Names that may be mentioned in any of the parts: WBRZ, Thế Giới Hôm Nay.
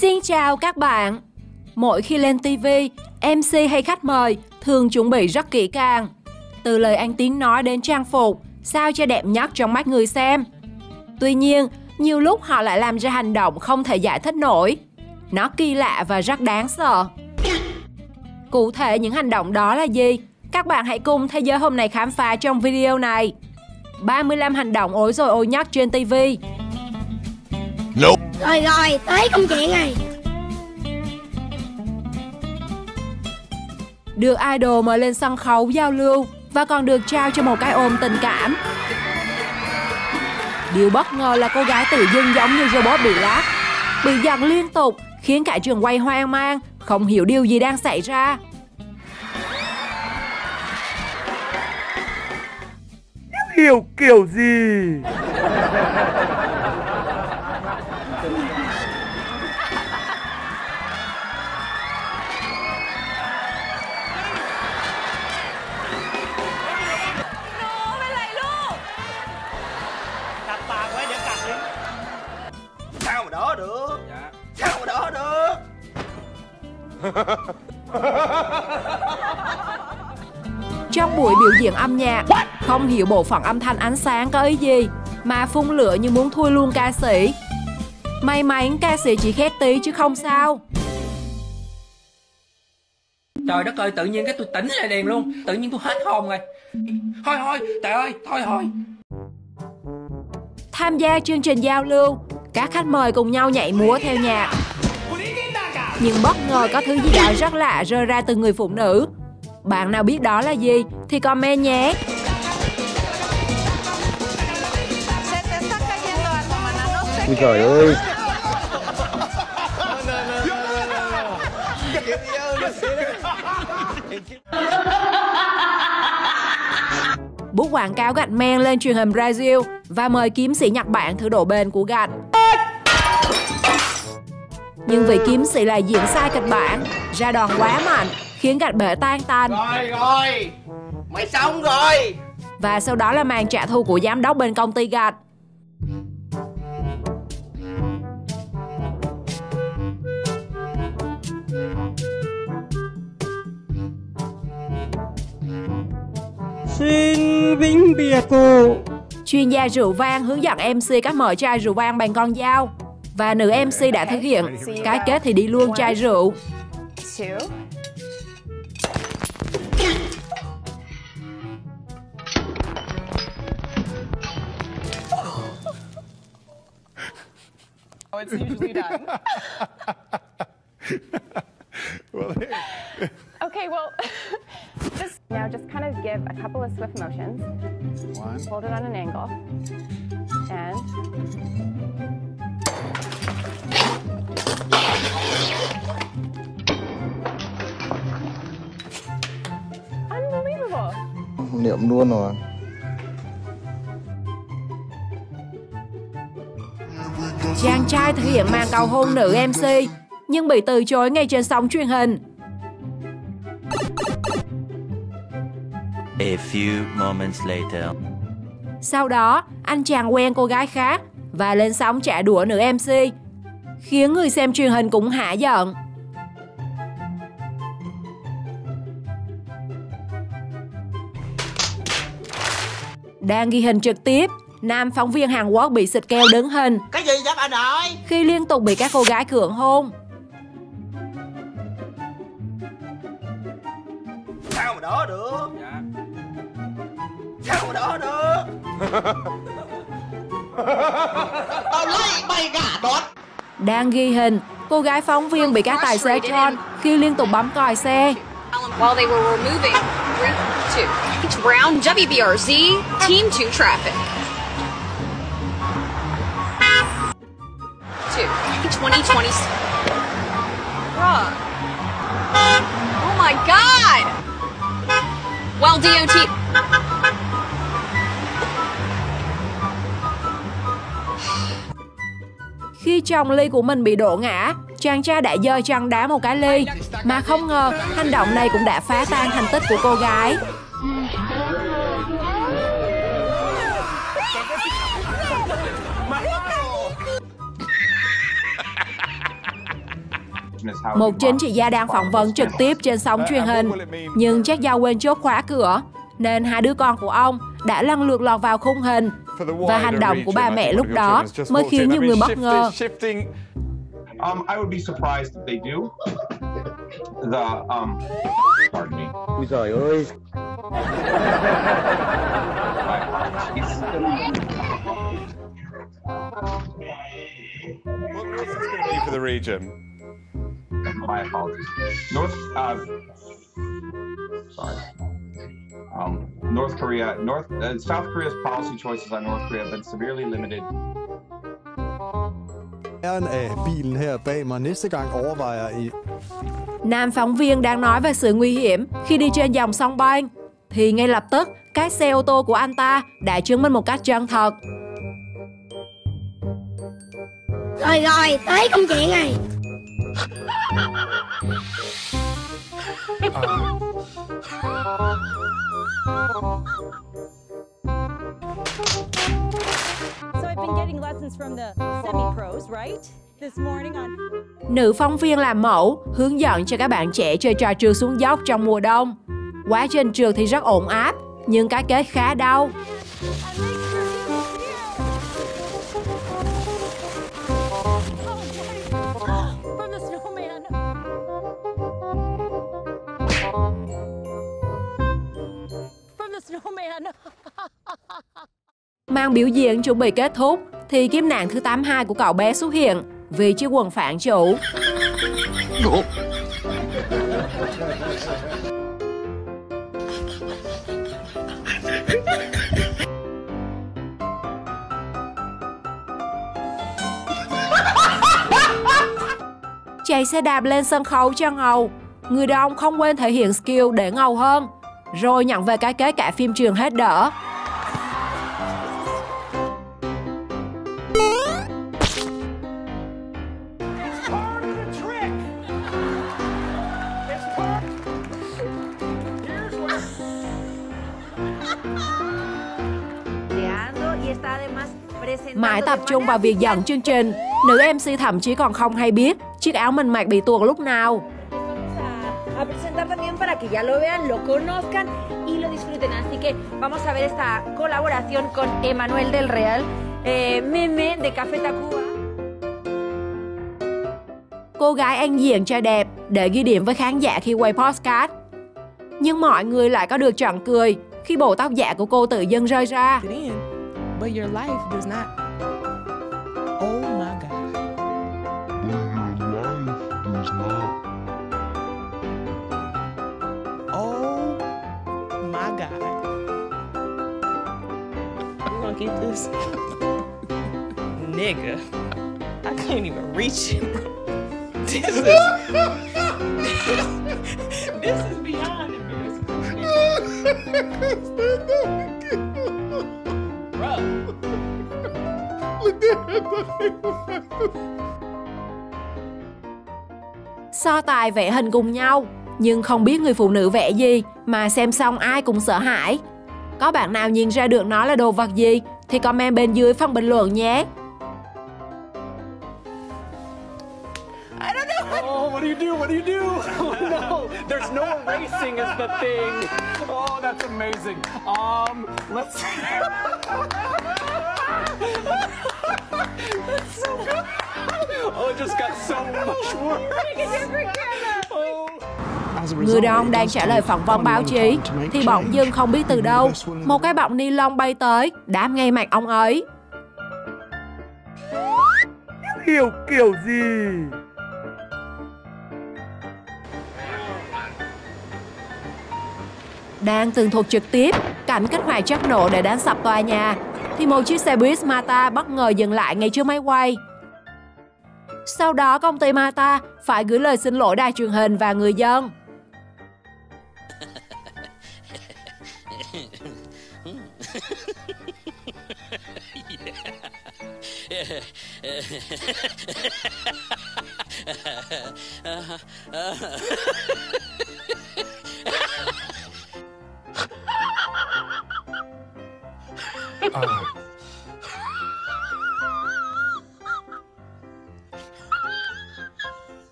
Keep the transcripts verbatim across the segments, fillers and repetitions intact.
Xin chào các bạn! Mỗi khi lên ti vi, em xê hay khách mời thường chuẩn bị rất kỹ càng. Từ lời ăn tiếng nói đến trang phục, sao cho đẹp nhất trong mắt người xem. Tuy nhiên, nhiều lúc họ lại làm ra hành động không thể giải thích nổi. Nó kỳ lạ và rất đáng sợ. Cụ thể những hành động đó là gì? Các bạn hãy cùng Thế Giới Hôm Nay khám phá trong video này. ba mươi lăm hành động ối rồi ối nhất trên ti vi. Nope. Rồi rồi, tới công chuyện này. Được idol mời lên sân khấu giao lưu và còn được trao cho một cái ôm tình cảm. Điều bất ngờ là cô gái tự dưng giống như robot bị lắc, bị giật liên tục khiến cả trường quay hoang mang, không hiểu điều gì đang xảy ra. Hiểu kiểu gì? Sao mà đỡ được? Dạ. Sao mà đỡ được? Trong buổi biểu diễn âm nhạc, không hiểu bộ phận âm thanh ánh sáng có ý gì mà phun lửa như muốn thui luôn ca sĩ. May mắn ca sĩ chỉ khét tí chứ không sao. Trời đất ơi, tự nhiên cái tôi tỉnh lại liền luôn. Tự nhiên tôi hết hồn rồi. Thôi thôi, trời ơi, thôi thôi. Tham gia chương trình giao lưu, các khách mời cùng nhau nhảy múa theo nhạc. Nhưng bất ngờ có thứ gì đó rất lạ rơi ra từ người phụ nữ. Bạn nào biết đó là gì thì comment nhé. Ui trời ơi. Bút quảng cáo gạch men lên truyền hình Brazil và mời kiếm sĩ Nhật Bản thử độ bền của gạch. Nhưng vị kiếm sĩ lại diễn sai kịch bản, ra đòn quá mạnh khiến gạch bể tan tành. Rồi rồi, mày xong rồi. Và sau đó là màn trả thù của giám đốc bên công ty gạch. Xin vĩnh biệt cô. Chuyên gia rượu vang hướng dẫn em xê cách mở chai rượu vang bằng con dao. Và nữ em xê đã thực hiện, cái kết thì đi luôn chai rượu. Okay, well, just now just kind of give a couple of swift motions. One. Hold it on an angle. And unbelievable. Niệm luôn rồi. Chàng trai thực hiện màn cầu hôn nữ em xê nhưng bị từ chối ngay trên sóng truyền hình. A few moments later. Sau đó, anh chàng quen cô gái khác và lên sóng trả đũa nữ em xê, khiến người xem truyền hình cũng hả giận. Đang ghi hình trực tiếp, nam phóng viên Hàn Quốc bị xịt keo đứng hình. Cái gì vậy bà nội? Khi liên tục bị các cô gái cưỡng hôn. Sao mà đỡ được? Dạ. Sao mà đỡ được? Tao lấy bay cả đốt. Đang ghi hình, cô gái phóng viên bị các tài xế tròn khi liên tục bấm còi xe. While they were removing route two, brown W B R Z team two traffic. twenty twenty. Bruh. Oh my god. Well, D O T. Khi chồng ly của mình bị đổ ngã, chàng trai đã giơ chân đá một cái ly, mà không ngờ hành động này cũng đã phá tan thành tích của cô gái. Một chính trị gia đang phỏng vấn trực tiếp trên sóng truyền hình, nhưng chắc do quên chốt khóa cửa, nên hai đứa con của ông đã lần lượt lọt vào khung hình. Và hành động của bà mẹ lúc đó mới khiến nhiều người bất ngờ. Ui giời ơi! North Korea, North, uh, South Korea's policy choices on North Korea have been severely limited. Nam phóng viên đang nói về sự nguy hiểm khi đi trên dòng sông Bang, thì ngay lập tức các xe ô tô của anh ta đã chứng minh một cách chân thật. Rồi rồi, tới công chuyện này. Nữ phóng viên làm mẫu hướng dẫn cho các bạn trẻ chơi trò trượt xuống dốc trong mùa đông. Quá trình trượt thì rất ổn áp, nhưng cái kết khá đau. Mang biểu diễn chuẩn bị kết thúc thì kiếp nạn thứ tám mươi hai của cậu bé xuất hiện vì chiếc quần phản chủ. Chạy xe đạp lên sân khấu cho ngầu, người đàn không quên thể hiện skill để ngầu hơn, rồi nhận về cái kế cả phim trường hết đỡ. Mãi tập trung vào việc dẫn chương trình, nữ em xê thậm chí còn không hay biết chiếc áo mình mặc bị tuột lúc nào. Cô gái ăn diện trai đẹp để ghi điểm với khán giả khi quay podcast. Nhưng mọi người lại có được trận cười khi bộ tóc giả của cô tự dưng rơi ra. But your life does not. Oh my God. Your life does not. Oh my God. We're gonna get this, nigga. I couldn't even reach it, bro. This is this, this is beyond embarrassing. So tài vẽ hình cùng nhau, nhưng không biết người phụ nữ vẽ gì mà xem xong ai cũng sợ hãi. Có bạn nào nhìn ra được nó là đồ vật gì thì comment bên dưới phần bình luận nhé. Oh, what do you do? What do you do? Oh, no, there's no erasing is the thing. Oh, that's amazing. Um, let's. That's so good. Oh, it just got so much worse. Oh. Người đàn ông đang trả lời phỏng vấn báo chí thì bỗng dưng không biết từ đâu một cái bọc ni lông bay tới đám ngay mặt ông ấy. Kiểu kiểu gì? Đang tường thuật trực tiếp cảnh kích hoạt chất nổ để đánh sập tòa nhà thì một chiếc xe buýt Mata bất ngờ dừng lại ngay trước máy quay. Sau đó công ty Mata phải gửi lời xin lỗi đài truyền hình và người dân.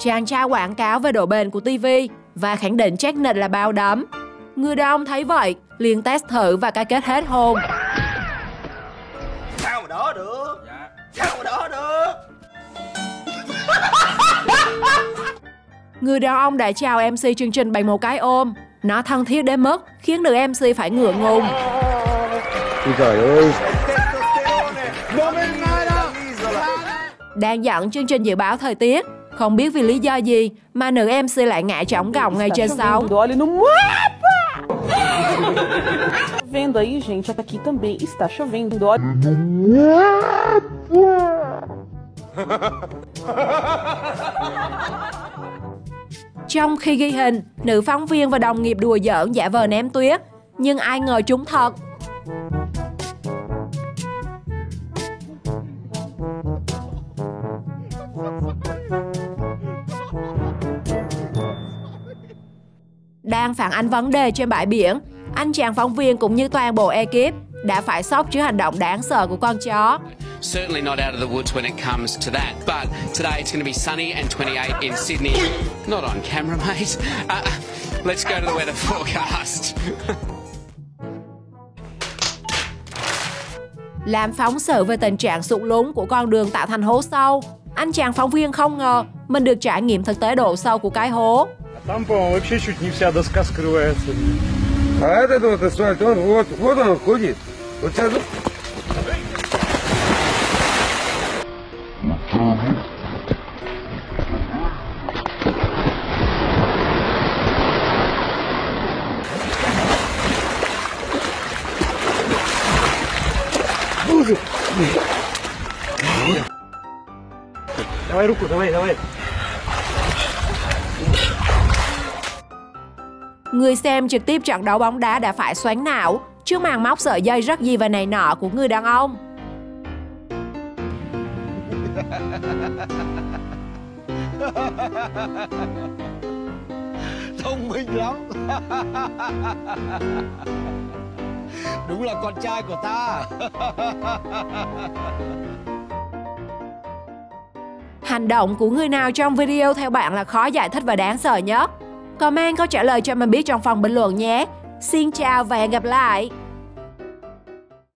Chàng trai quảng cáo về độ bền của ti vi và khẳng định chắc nịch là bao đấm. Người đàn ông thấy vậy, liền test thử và cam kết hết hôn. Sao mà đỡ được? Dạ. Sao mà đỡ được? Người đàn ông đã chào em xê chương trình bằng một cái ôm. Nó thân thiết đến mức khiến nữ em xê phải ngượng ngùng. Trời ơi. Đang dẫn chương trình dự báo thời tiết, không biết vì lý do gì mà nữ em xê lại ngã chỏng gọng ngay trên sóng. Trong khi ghi hình, nữ phóng viên và đồng nghiệp đùa giỡn giả vờ ném tuyết, nhưng ai ngờ trúng thật. Đang phản ánh vấn đề trên bãi biển, anh chàng phóng viên cũng như toàn bộ ekip đã phải sốc trước hành động đáng sợ của con chó. Certainly not out of the woods when it comes to that. But today it's going to be sunny and twenty-eight in Sydney. Not on camera, mate. Uh, let's go to the weather forecast. Làm phóng sự về tình trạng sụt lún của con đường tạo thành hố sâu, anh chàng phóng viên không ngờ mình được trải nghiệm thực tế độ sâu của cái hố. Người xem trực tiếp trận đấu bóng đá đã phải xoắn não trước màn móc sợi dây rắc gì và này nọ của người đàn ông. Thông minh lắm. Đúng là con trai của ta. Hành động của người nào trong video theo bạn là khó giải thích và đáng sợ nhất? Comment có trả lời cho mình biết trong phần bình luận nhé. Xin chào và hẹn gặp lại.